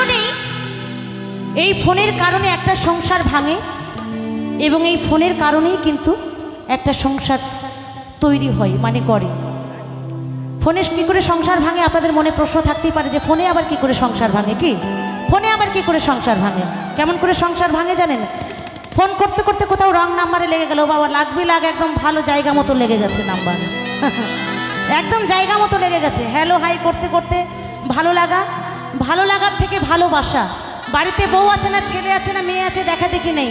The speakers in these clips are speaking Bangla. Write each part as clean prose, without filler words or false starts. কারণেই এই ফোনের কারণে একটা সংসার ভাঙে এবং এই ফোনের কারণেই কিন্তু একটা সংসার তৈরি হয় মানে গড়ে। ফোনে কী করে সংসার ভাঙে আপনাদের মনে প্রশ্ন থাকতেই পারে যে ফোনে আবার কী করে সংসার ভাঙে, কি ফোনে আবার কী করে সংসার ভাঙে, কেমন করে সংসার ভাঙে জানেন? ফোন করতে করতে কোথাও রং নাম্বারে লেগে গেল, বাবা লাগবে লাগ একদম ভালো জায়গা মতো লেগে গেছে নাম্বার, একদম জায়গা মতো লেগে গেছে। হ্যালো হাই করতে করতে ভালো লাগা, ভালো লাগার থেকে ভালোবাসা, বাড়িতে বউ আছে না ছেলে আছে না মেয়ে আছে দেখা দেখি নেই,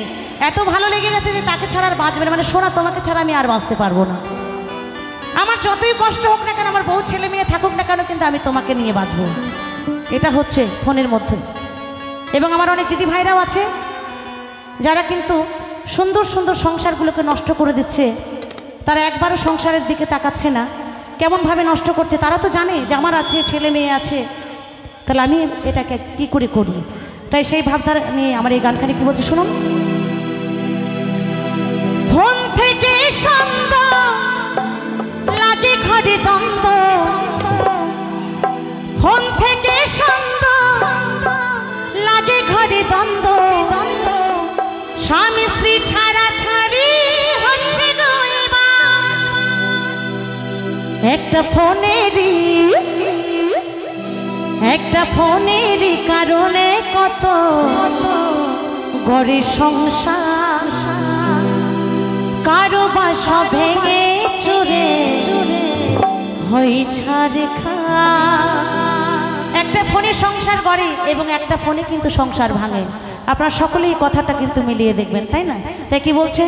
এত ভালো লেগে গেছে যে তাকে ছাড়া আর বাঁচবে না, মানে সোনা তোমাকে ছাড়া আমি আর বাঁচতে পারবো না, আমার যতই কষ্ট হোক না কেন, আমার বউ ছেলে মেয়ে থাকুক না কেন, কিন্তু আমি তোমাকে নিয়ে বাঁচবো। এটা হচ্ছে ফোনের মধ্যে। এবং আমার অনেক দিদি ভাইরাও আছে যারা কিন্তু সুন্দর সুন্দর সংসারগুলোকে নষ্ট করে দিচ্ছে, তারা একবারও সংসারের দিকে তাকাচ্ছে না, কেমনভাবে নষ্ট করছে। তারা তো জানে যে আমার আছে ছেলে মেয়ে আছে, তাহলে আমি এটাকে কী করে করি, তাই সেই ভাবধারা নিয়ে আমার এই গানখানি কী বলছে শুনুন। ফোন থেকে সন্ধ্যা লাগে ঘরে দ্বন্দ্ব, ফোন থেকে সন্ধ্যা লাগে ঘরে দ্বন্দ্ব, স্বামী স্ত্রী ছাড়া ছাড়ি হচ্ছে একটা ফোনেরই, একটা ফোনেরই কারণে কত ঘরে সংসার, কারো বাসা ভেঙে চুরে হই ছাড়ে খা। একটা ফোনে সংসার গড়ে এবং একটা ফোনে কিন্তু সংসার ভাঙে, আপনারা সকলেই কথাটা কিন্তু মিলিয়ে দেখবেন, তাই না? তাই কি বলছে,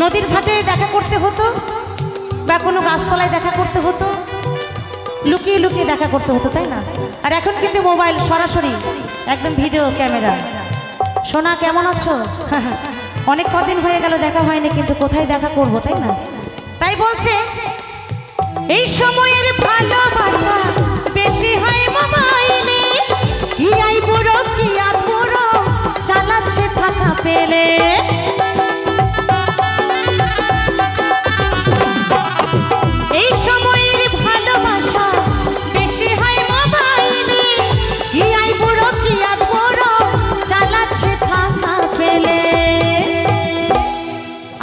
নদীর ঘাটে দেখা করতে হতো বা কোনো গাছতলায় দেখা করতে হতো, লুকিয়ে লুকিয়ে দেখা করতে হতো, তাই না? আর এখন কিন্তু মোবাইল সরাসরি একদম ভিডিও ক্যামেরা। সোনা কেমন আছো? অনেক কদিন হয়ে গেল দেখা হয়নি, কিন্তু কোথায় দেখা করব, তাই না? তাই বলছে এই সময়ের ভালোবাসা বেশি হয় মোবাইলে, কি আই বড় কি আদ বড় চালাচ্ছে ফাঁকা পেলে। এই সময়ের ভালোবাসা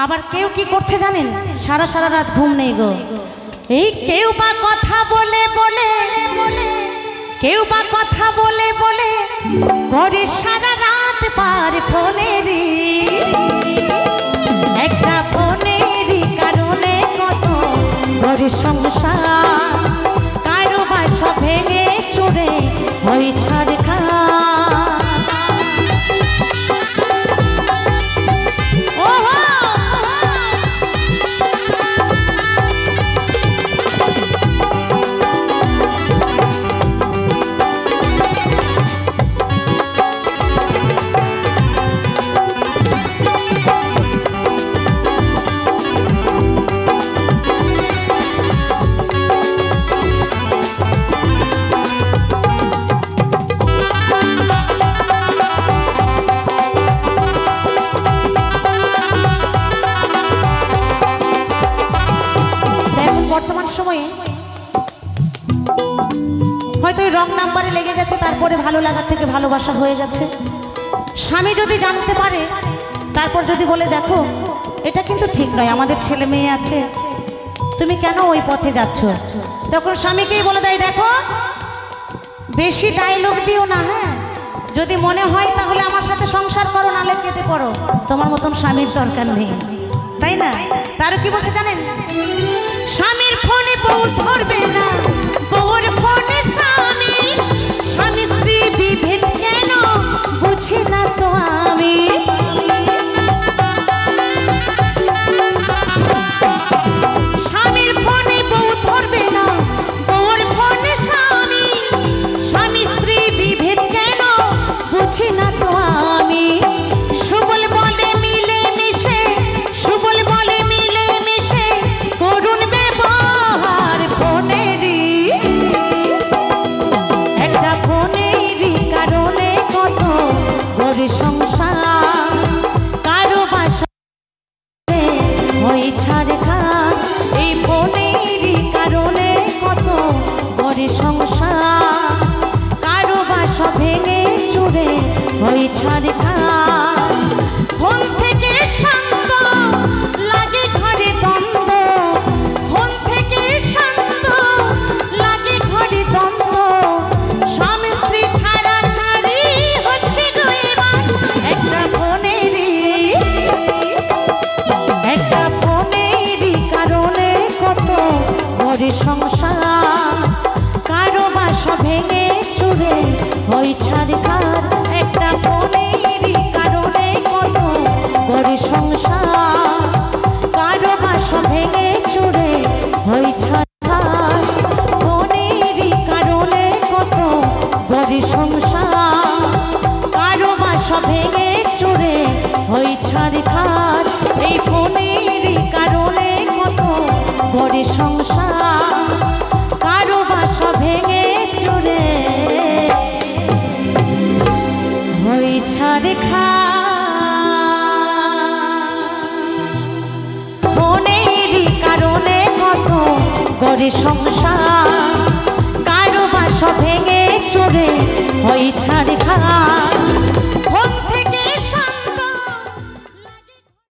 আবার কেউ কি করছে জানেন, সারা সারা রাত ঘুম নেই গো। এই কেউ বা কথা বলে বলে, কেউ বা কথা বলে বলে করে সারা রাত পার ফোনেরই, একটা ফোনেরই কারণে কত বড় সংসার, কারো বাসা ভেঙে চুরে হয় ছাড়খার। হয়তো রং নাম্বারে লেগে গেছে, তারপরে ভালো লাগার থেকে ভালোবাসা হয়ে গেছে। স্বামী যদি জানতে পারে, তারপর যদি বলে দেখো এটা কিন্তু ঠিক নয়, আমাদের ছেলে মেয়ে আছে, তুমি কেন ওই পথে যাচ্ছ, তখন স্বামীকেই বলে দেয় দেখো বেশি ডায়লগ দিও না, হ্যাঁ যদি মনে হয় তাহলে আমার সাথে সংসার করো, নালে কেটে পড়ো, তোমার মতন স্বামীর দরকার নেই, তাই না? তারও কি বলছে জানেন, স্বামীর ফোনে বউ ধরবে না, বউর ফোনে স্বামী, স্বামী স্ত্রী বিভেদ কেন বুঝি না তো আমি। স্বামীর ফোনে বউ ধরবে না, বউর ফোনে স্বামী, স্বামী স্ত্রী বিভেদ কেন বুঝি না তো আমি। সুবল বলে মিলে মিশে, সুবল বলে মিলে মিশে করুন ব্যবহার ফোনেরই, একটা ফোনেরই কারণে কত বড় সংসার, কারো বাসা হয়ে ছাড়খার, এই ফোনেরই কারণে কত বড় সংসার, কারো বাসা ভেঙে চুরে হয়ে ছাড়খার। ফোন থেকে শান্ত লাগে ঘরে দ্বন্দ্ব, ফোন থেকে শান্ত লাগে ঘরে দ্বন্দ্ব, স্বামী স্ত্রী ছাড়া ছাড়ি হচ্ছে গো এবার, একটা ফোনেরই কারণে কত ঘরে সংসার, কারো বাসা ভেঙে চুরে হয় ছাড়খার, একটা ফোনেরই কারণে কত ঘরে সংসার, কারো বাসা ভেঙে চুরে হয় ছাড়খার, ফোনেরই কারণে কত ঘরে সংসার, কারো বাসা ভেঙে চুরে হয় ছাড়খার, এই ফোনেরই কারণে কত ঘরে সংসার, কারো বাসা ভেঙে চুরে হয় ছাড়খার। কারণে কত করে সংসার, কারো বাসা ভেঙে চোরে হয় ছাড়খার।